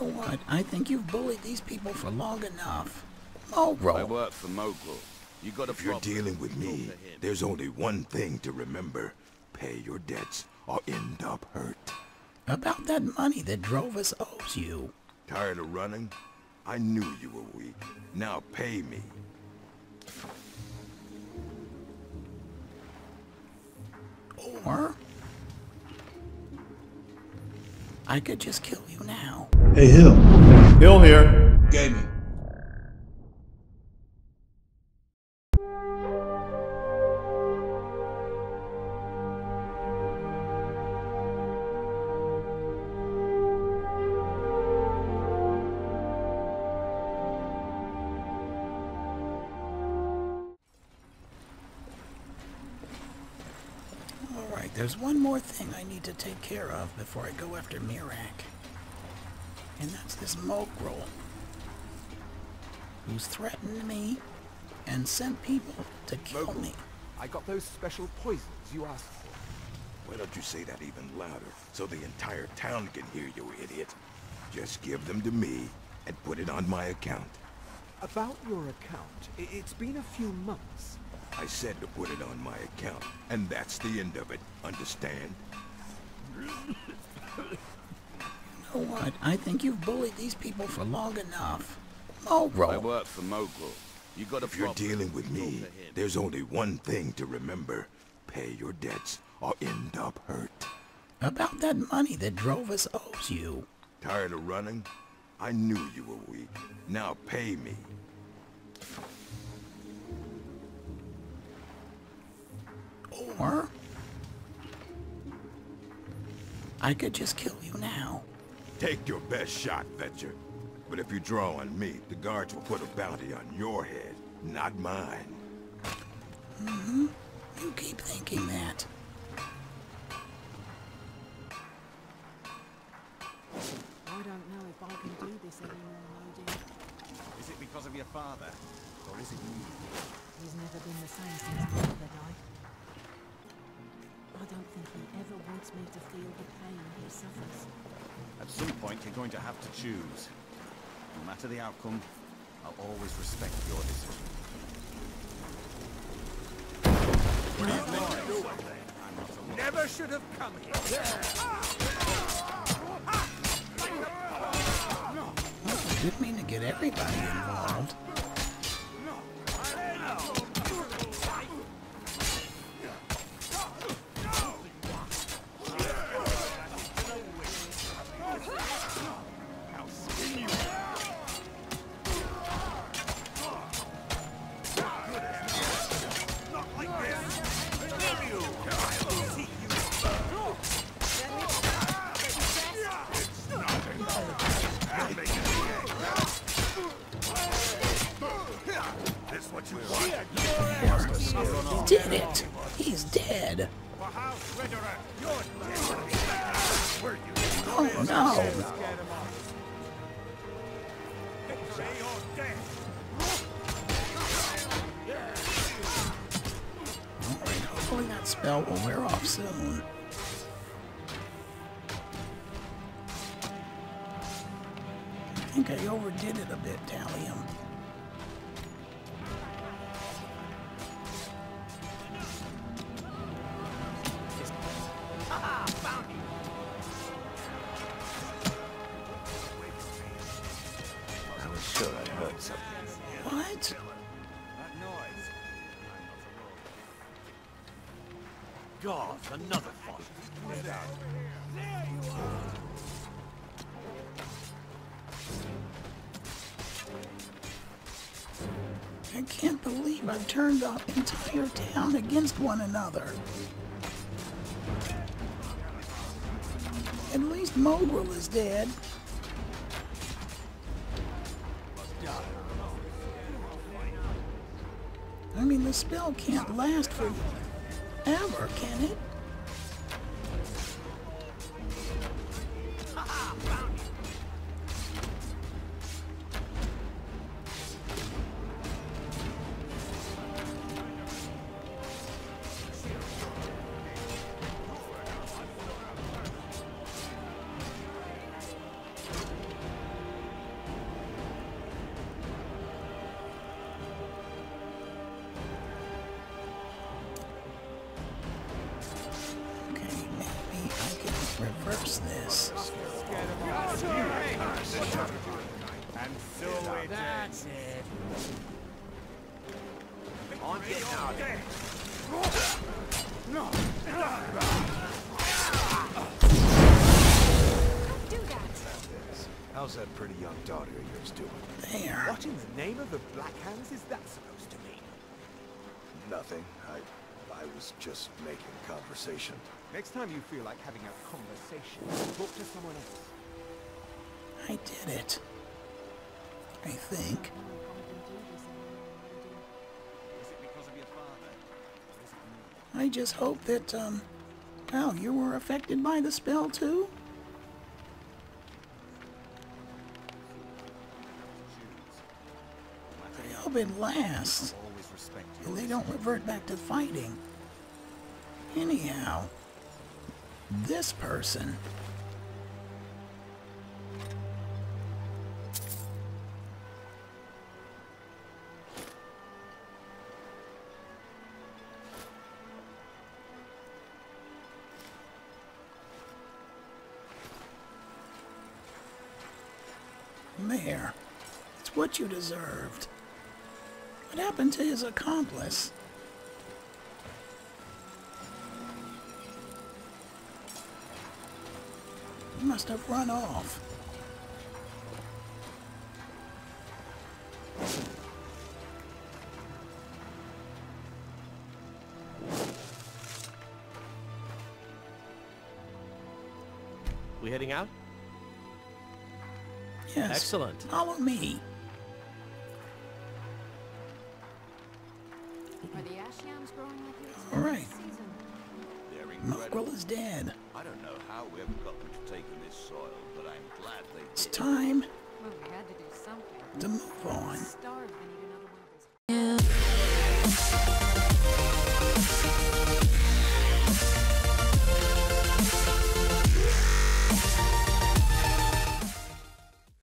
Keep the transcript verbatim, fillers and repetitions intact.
know what? I think you've bullied these people for long enough. Mogrul. I work for Mogrul. You got a if problem. You're dealing with me, there's only one thing to remember. Pay your debts or end up hurt. About that money that Drovis owes you. Tired of running? I knew you were weak. Now pay me. Or... I could just kill you now. Hey, Hill. Hill Here Gaming. There's one more thing I need to take care of before I go after Miraak. And that's this Mogrul, who's threatened me and sent people to kill Mogrul, me. I got those special poisons you asked for. Why don't you say that even louder so the entire town can hear you, idiot? Just give them to me and put it on my account. About your account? It's been a few months. I said to put it on my account, and that's the end of it. Understand? You know what? I think you've bullied these people for long enough. Mogrul. I work for Mogrul. You got a problem. If you're dealing with me, there's only one thing to remember. Pay your debts or end up hurt. About that money that Drovis owes you. Tired of running? I knew you were weak. Now pay me. Or... I could just kill you now. Take your best shot, Vetcher. But if you draw on me, the guards will put a bounty on your head, not mine. Mm-hmm. You keep thinking that. I don't know if I can do this anymore, Lodi. Is it because of your father? Or is it you? He's never been the same since my father died. I don't think he ever wants me to feel the pain he suffers. At some point, you're going to have to choose. No matter the outcome, I'll always respect your decision. What do you think? I'm not Never should have come here. No. I didn't mean to get everybody involved. He did it! He's dead! Oh no! Alright, hopefully that spell will wear off soon. I think I overdid it a bit, Talium. What? God, another fight. There you are. I can't believe I've turned our entire town against one another. At least Mogrul is dead. I mean, the spell can't last for ever, can it? business. That's it. On No. Don't do that. How's that pretty young daughter of yours doing? There. What in the name of the Black Hands is that supposed to mean? Nothing. I I was just making conversation. Next time you feel like having a conversation, talk to someone else. I did it. I think. I just hope that, um, oh, you were affected by the spell too? I hope it lasts. And they don't revert back to fighting. Anyhow, this person... There. It's what you deserved. What happened to his accomplice? He must have run off. We heading out? Yes. Excellent. Follow me. Are the ash yams growing like this? All right. Mogrul is dead. I don't know how we haven't got them to take in this soil, but I'm glad they did. It's time. Well, we had to do something. To move on.